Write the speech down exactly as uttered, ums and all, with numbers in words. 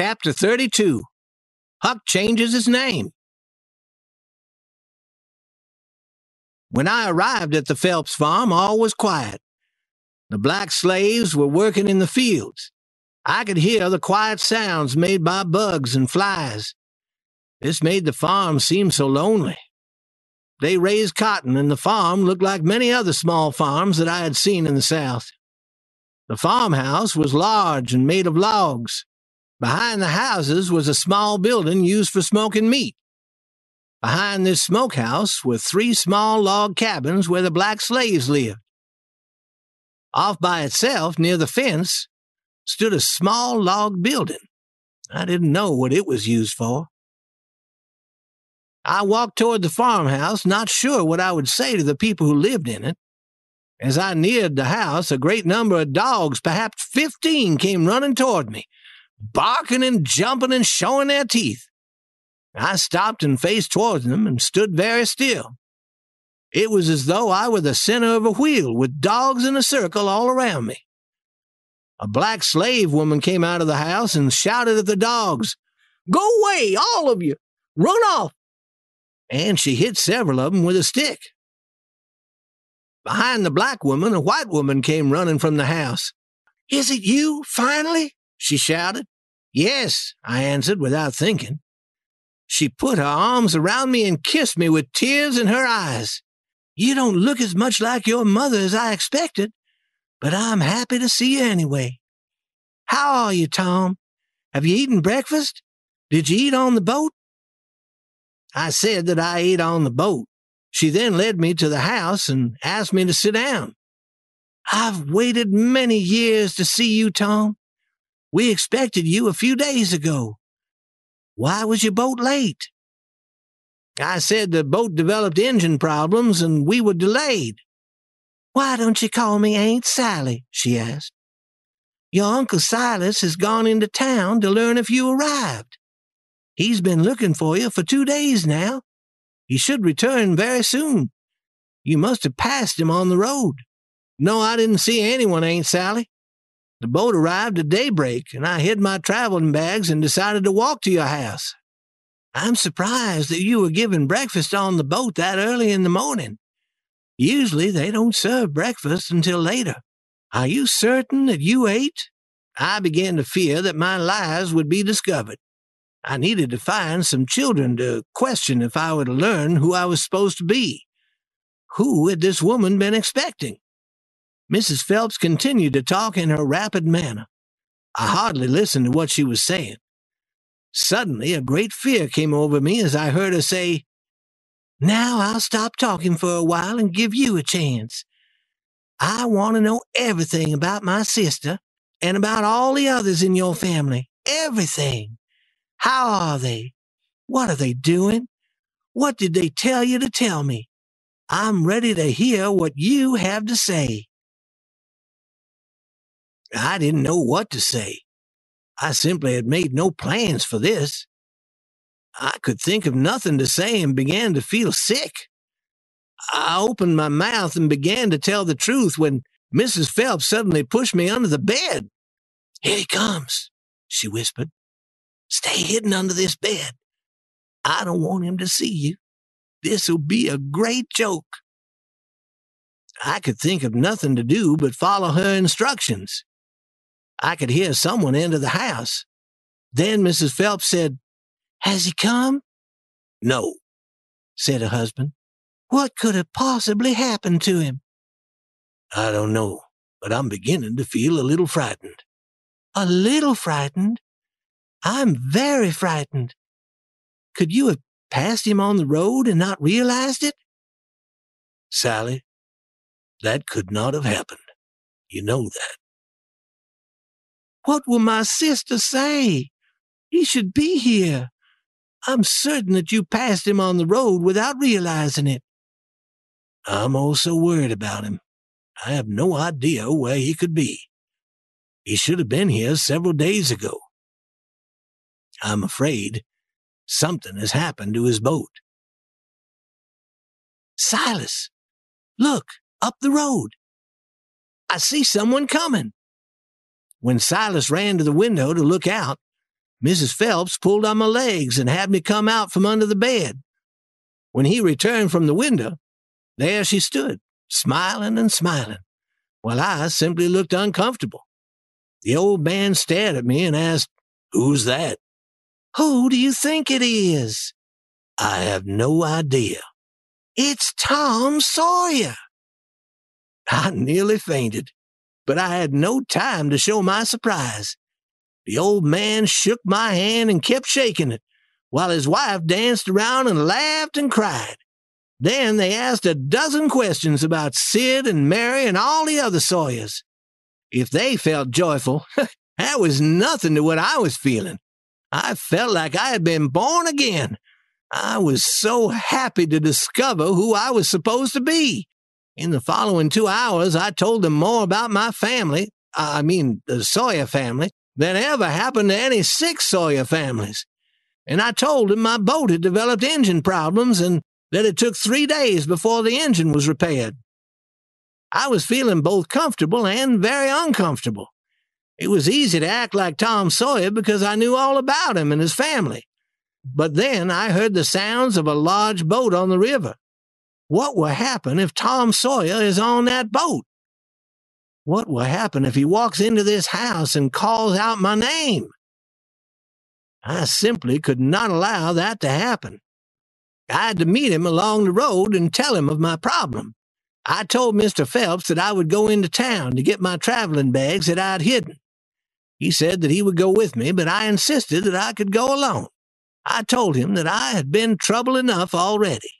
Chapter thirty-two. Huck Changes His Name. When I arrived at the Phelps farm, all was quiet. The black slaves were working in the fields. I could hear the quiet sounds made by bugs and flies. This made the farm seem so lonely. They raised cotton, and the farm looked like many other small farms that I had seen in the South. The farmhouse was large and made of logs. Behind the houses was a small building used for smoking meat. Behind this smokehouse were three small log cabins where the black slaves lived. Off by itself, near the fence, stood a small log building. I didn't know what it was used for. I walked toward the farmhouse, not sure what I would say to the people who lived in it. As I neared the house, a great number of dogs, perhaps fifteen, came running toward me, barking and jumping and showing their teeth. I stopped and faced towards them and stood very still. It was as though I were the center of a wheel, with dogs in a circle all around me. A black slave woman came out of the house and shouted at the dogs, "Go away, all of you! Run off!" And she hit several of them with a stick. Behind the black woman, a white woman came running from the house. "Is it you, finally?" she shouted. "Yes," I answered without thinking. She put her arms around me and kissed me with tears in her eyes. "You don't look as much like your mother as I expected, but I'm happy to see you anyway. How are you, Tom? Have you eaten breakfast? Did you eat on the boat?" I said that I ate on the boat. She then led me to the house and asked me to sit down. "I've waited many years to see you, Tom. We expected you a few days ago. Why was your boat late?" I said the boat developed engine problems and we were delayed. "Why don't you call me Aunt Sally?" she asked. "Your Uncle Silas has gone into town to learn if you arrived. He's been looking for you for two days now. He should return very soon. You must have passed him on the road." "No, I didn't see anyone, Aunt Sally. The boat arrived at daybreak, and I hid my traveling bags and decided to walk to your house." "I'm surprised that you were given breakfast on the boat that early in the morning. Usually they don't serve breakfast until later. Are you certain that you ate?" I began to fear that my lies would be discovered. I needed to find some children to question if I were to learn who I was supposed to be. Who had this woman been expecting? Missus Phelps continued to talk in her rapid manner. I hardly listened to what she was saying. Suddenly, a great fear came over me as I heard her say, "Now I'll stop talking for a while and give you a chance. I want to know everything about my sister and about all the others in your family. Everything. How are they? What are they doing? What did they tell you to tell me? I'm ready to hear what you have to say." I didn't know what to say. I simply had made no plans for this. I could think of nothing to say and began to feel sick. I opened my mouth and began to tell the truth when Missus Phelps suddenly pushed me under the bed. "Here he comes," she whispered. "Stay hidden under this bed. I don't want him to see you. This'll be a great joke." I could think of nothing to do but follow her instructions. I could hear someone enter the house. Then Missus Phelps said, "Has he come?" "No," said her husband. "What could have possibly happened to him?" "I don't know, but I'm beginning to feel a little frightened." "A little frightened? I'm very frightened. Could you have passed him on the road and not realized it?" "Sally, that could not have happened. You know that." "What will my sister say? He should be here. I'm certain that you passed him on the road without realizing it." "I'm also worried about him. I have no idea where he could be. He should have been here several days ago. I'm afraid something has happened to his boat." "Silas, look, up the road. I see someone coming." When Silas ran to the window to look out, Missus Phelps pulled on my legs and had me come out from under the bed. When he returned from the window, there she stood, smiling and smiling, while I simply looked uncomfortable. The old man stared at me and asked, "Who's that?" "Who do you think it is?" "I have no idea." "It's Tom Sawyer." I nearly fainted, but I had no time to show my surprise. The old man shook my hand and kept shaking it, while his wife danced around and laughed and cried. Then they asked a dozen questions about Sid and Mary and all the other Sawyers. If they felt joyful, that was nothing to what I was feeling. I felt like I had been born again. I was so happy to discover who I was supposed to be. In the following two hours, I told them more about my family, I mean the Sawyer family, than ever happened to any six Sawyer families. And I told them my boat had developed engine problems and that it took three days before the engine was repaired. I was feeling both comfortable and very uncomfortable. It was easy to act like Tom Sawyer because I knew all about him and his family. But then I heard the sounds of a large boat on the river. What will happen if Tom Sawyer is on that boat? What will happen if he walks into this house and calls out my name? I simply could not allow that to happen. I had to meet him along the road and tell him of my problem. I told Mister Phelps that I would go into town to get my traveling bags that I'd hidden. He said that he would go with me, but I insisted that I could go alone. I told him that I had been trouble enough already.